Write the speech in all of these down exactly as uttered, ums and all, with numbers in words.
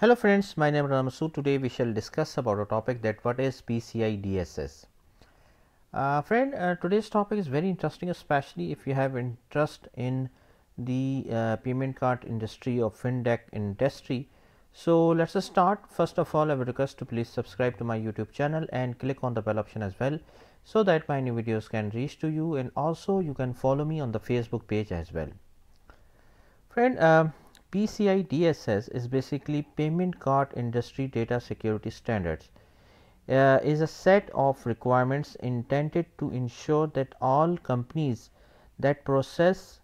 Hello friends, my name is Ramasu. Today we shall discuss about a topic that what is P C I D S S. Uh, friend, uh, today's topic is very interesting, especially if you have interest in the uh, payment card industry or FinTech industry. So let's just start. First of all, I would request to please subscribe to my YouTube channel and click on the bell option as well, so that my new videos can reach to you, and also you can follow me on the Facebook page as well. Friend, uh, P C I D S S is basically Payment Card Industry Data Security Standards. Uh, is a set of requirements intended to ensure that all companies that process,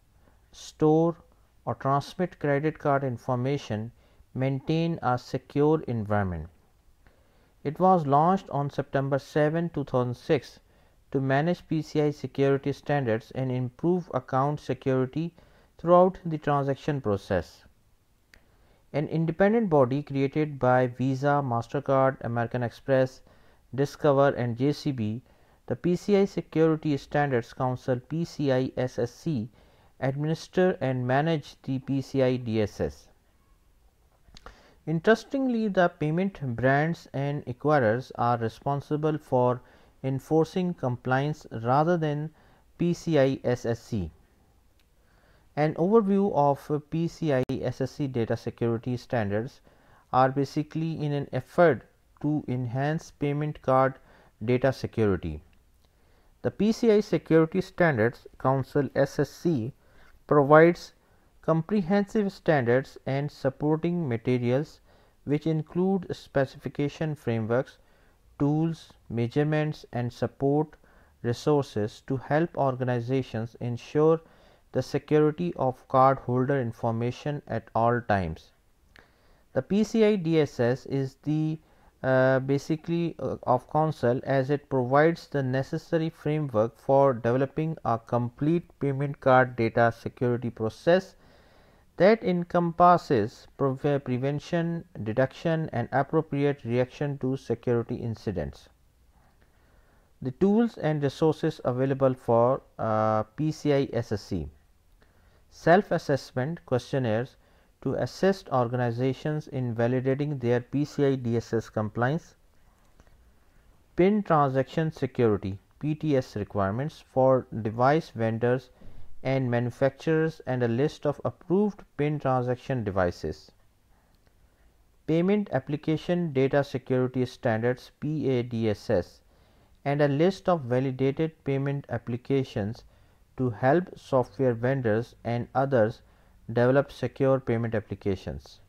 store or transmit credit card information maintain a secure environment. It was launched on September seventh two thousand six to manage P C I security standards and improve account security throughout the transaction process. An independent body created by Visa, MasterCard, American Express, Discover and J C B, the P C I Security Standards Council P C I S S C administer and manage the P C I D S S. Interestingly, the payment brands and acquirers are responsible for enforcing compliance rather than P C I S S C. An overview of P C I D S S data security standards are basically in an effort to enhance payment card data security. The P C I Security Standards Council S S C provides comprehensive standards and supporting materials which include specification frameworks, tools, measurements and support resources to help organizations ensure the security of cardholder information at all times. The P C I D S S is the uh, basically uh, of council, as it provides the necessary framework for developing a complete payment card data security process that encompasses pre prevention, detection and appropriate reaction to security incidents. The tools and resources available for uh, P C I D S S. Self-assessment questionnaires to assist organizations in validating their P C I D S S compliance. PIN transaction security P T S requirements for device vendors and manufacturers, and a list of approved PIN transaction devices. Payment application data security standards P A D S S, and a list of validated payment applications to help software vendors and others develop secure payment applications.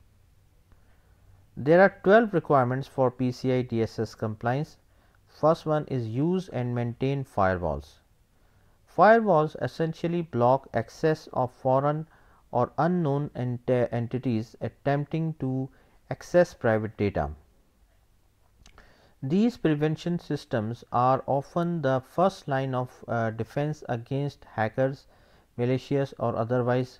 There are twelve requirements for P C I D S S compliance. First one is use and maintain firewalls. Firewalls essentially block access of foreign or unknown ent entities attempting to access private data. These prevention systems are often the first line of uh, defense against hackers, malicious or otherwise.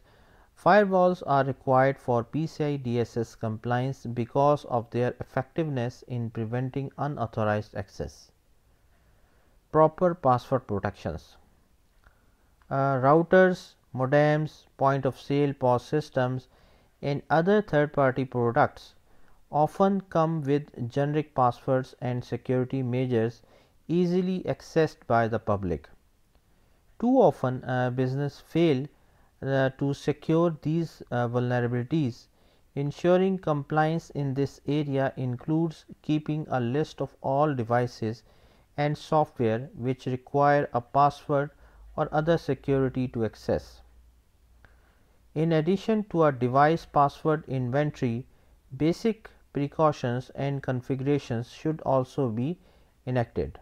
Firewalls are required for P C I D S S compliance because of their effectiveness in preventing unauthorized access. Proper password protections. Uh, routers, modems, point of sale P O S systems and other third party products often come with generic passwords and security measures easily accessed by the public. Too often, uh, businesses fail uh, to secure these uh, vulnerabilities. Ensuring compliance in this area includes keeping a list of all devices and software which require a password or other security to access. In addition to a device password inventory, basic precautions and configurations should also be enacted.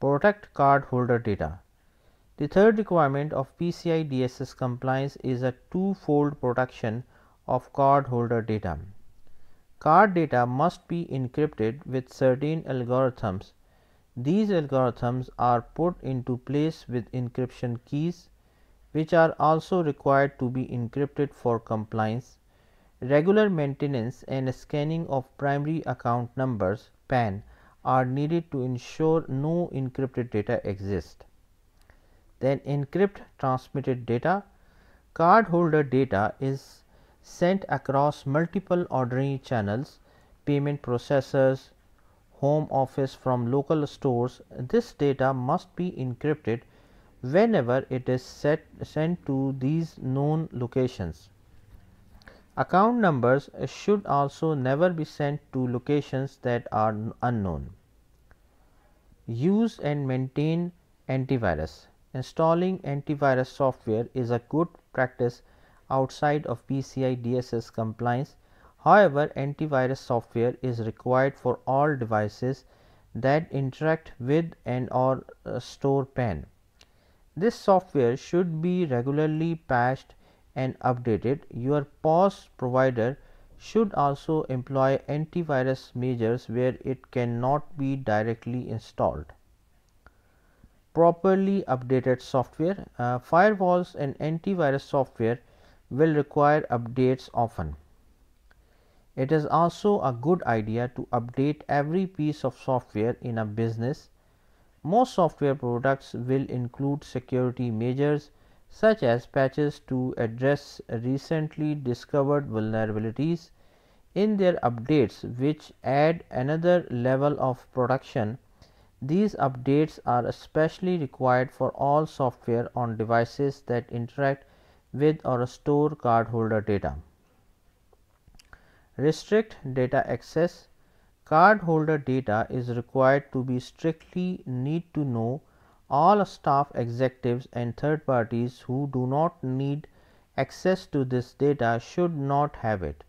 Protect cardholder data. The third requirement of P C I D S S compliance is a two-fold protection of cardholder data. Card data must be encrypted with certain algorithms. These algorithms are put into place with encryption keys, which are also required to be encrypted for compliance. Regular maintenance and scanning of primary account numbers (P A N) are needed to ensure no encrypted data exists. Then encrypt transmitted data. Cardholder data is sent across multiple ordering channels, payment processors, home office, from local stores. This data must be encrypted whenever it is set, sent to these known locations. Account numbers should also never be sent to locations that are unknown. Use and maintain antivirus. Installing antivirus software is a good practice outside of P C I D S S compliance. However, antivirus software is required for all devices that interact with and or uh, store P A N. This software should be regularly patched and updated. Your P O S provider should also employ antivirus measures where it cannot be directly installed. Properly updated software. Uh, firewalls and antivirus software will require updates often. It is also a good idea to update every piece of software in a business. Most software products will include security measures such as patches to address recently discovered vulnerabilities in their updates, which add another level of protection. These updates are especially required for all software on devices that interact with or store cardholder data. Restrict data access. Cardholder data is required to be strictly need to know. All staff, executives and third parties who do not need access to this data should not have it.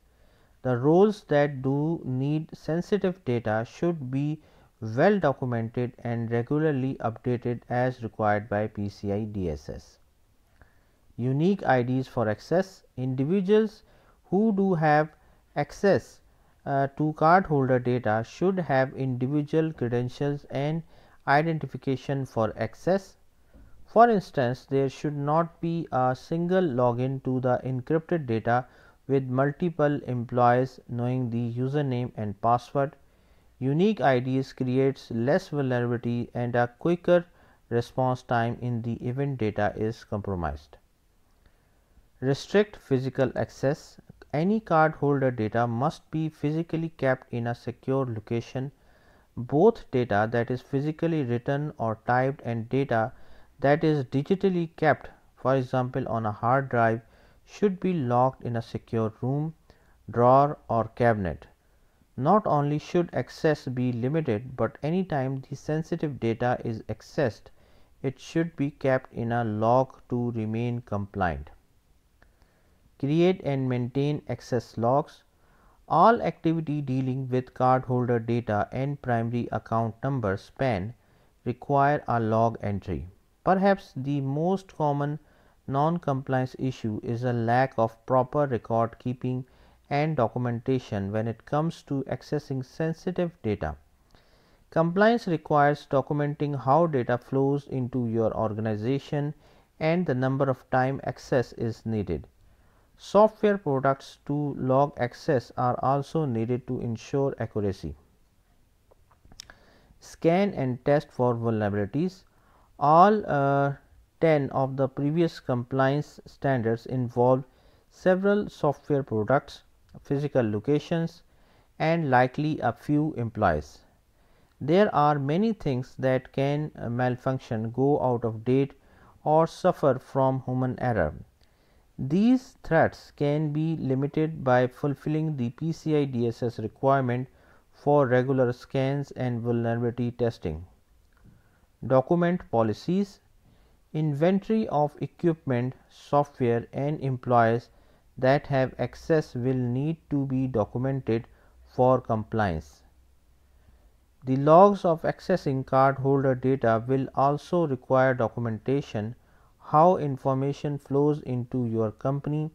The roles that do need sensitive data should be well documented and regularly updated as required by P C I D S S. Unique I Ds for access. Individuals who do have access uh, to cardholder data should have individual credentials and identification for access. For instance, there should not be a single login to the encrypted data with multiple employees knowing the username and password. Unique I Ds creates less vulnerability and a quicker response time in the event data is compromised. Restrict physical access. Any cardholder data must be physically kept in a secure location. Both data that is physically written or typed and data that is digitally kept, for example on a hard drive, should be locked in a secure room, drawer or cabinet. Not only should access be limited, but any time the sensitive data is accessed, it should be kept in a log to remain compliant. Create and maintain access logs. All activity dealing with cardholder data and primary account numbers (P A N) require a log entry. Perhaps the most common non-compliance issue is a lack of proper record keeping and documentation when it comes to accessing sensitive data. Compliance requires documenting how data flows into your organization and the number of times access is needed. Software products to log access are also needed to ensure accuracy. Scan and test for vulnerabilities. All uh, ten of the previous compliance standards involve several software products, physical locations, and likely a few employees. There are many things that can malfunction, go out of date, or suffer from human error. These threats can be limited by fulfilling the P C I D S S requirement for regular scans and vulnerability testing. Document policies. Inventory of equipment, software and employees that have access will need to be documented for compliance. The logs of accessing cardholder data will also require documentation. How information flows into your company,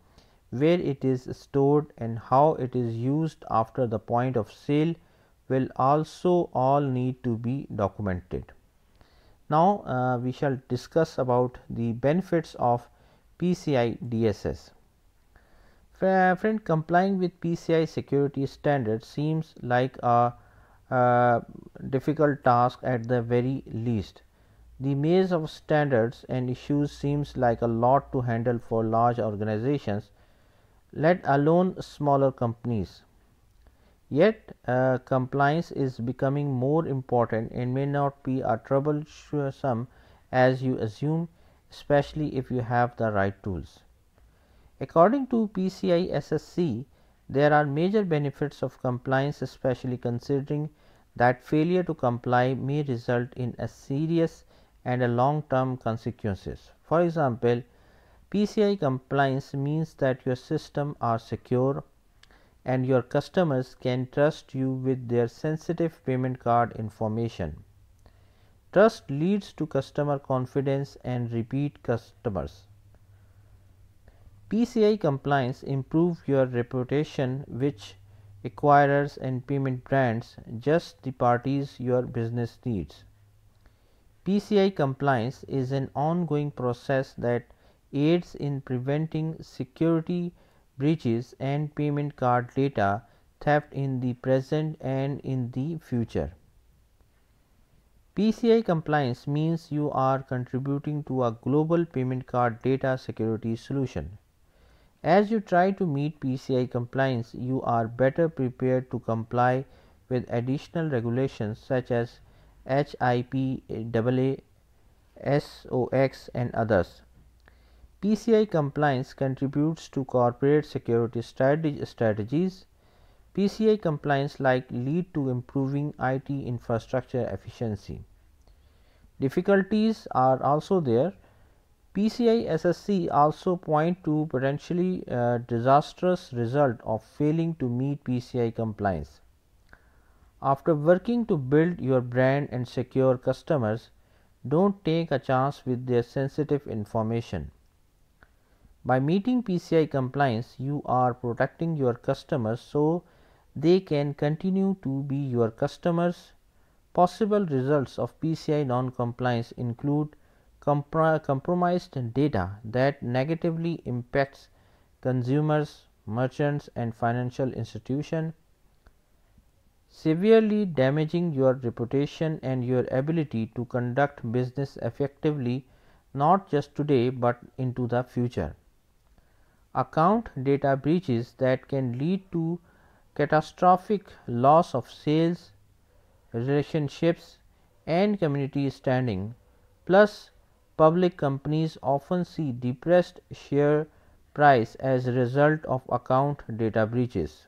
where it is stored and how it is used after the point of sale will also all need to be documented. Now uh, we shall discuss about the benefits of P C I D S S. Friend, complying with P C I security standards seems like a, a difficult task at the very least. The maze of standards and issues seems like a lot to handle for large organizations, let alone smaller companies. Yet uh, compliance is becoming more important and may not be as troublesome as you assume, especially if you have the right tools. According to P C I D S S, there are major benefits of compliance, especially considering that failure to comply may result in a serious and a long-term consequences. For example, P C I compliance means that your systems are secure and your customers can trust you with their sensitive payment card information. Trust leads to customer confidence and repeat customers. P C I compliance improves your reputation, which acquirers and payment brands just the parties your business needs. P C I compliance is an ongoing process that aids in preventing security breaches and payment card data theft in the present and in the future. P C I compliance means you are contributing to a global payment card data security solution. As you try to meet P C I compliance, you are better prepared to comply with additional regulations such as HIPAA, SOX and others. P C I compliance contributes to corporate security strategies. P C I compliance like lead to improving I T infrastructure efficiency. Difficulties are also there. P C I D S S also point to potentially uh, disastrous result of failing to meet P C I compliance. After working to build your brand and secure customers, don't take a chance with their sensitive information. By meeting P C I compliance, you are protecting your customers so they can continue to be your customers. Possible results of P C I non-compliance include compromised data that negatively impacts consumers, merchants, and financial institutions, severely damaging your reputation and your ability to conduct business effectively, not just today but into the future. Account data breaches that can lead to catastrophic loss of sales, relationships, and community standing, plus public companies often see depressed share price as a result of account data breaches.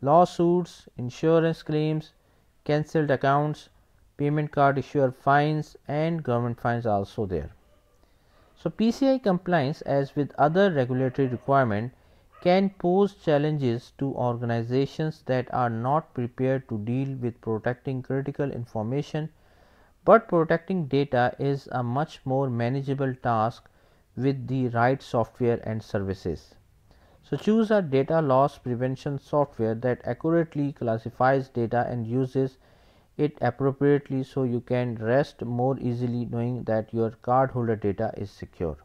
Lawsuits, insurance claims, cancelled accounts, payment card issuer fines, and government fines are also there. So P C I compliance, as with other regulatory requirements, can pose challenges to organizations that are not prepared to deal with protecting critical information. But protecting data is a much more manageable task with the right software and services. So choose a data loss prevention software that accurately classifies data and uses it appropriately so you can rest more easily knowing that your cardholder data is secure.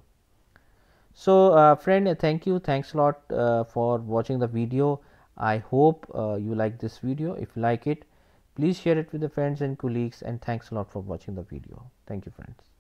So uh, friend, thank you. Thanks a lot uh, for watching the video. I hope uh, you like this video. If you like it, please share it with the friends and colleagues, and thanks a lot for watching the video. Thank you, friends.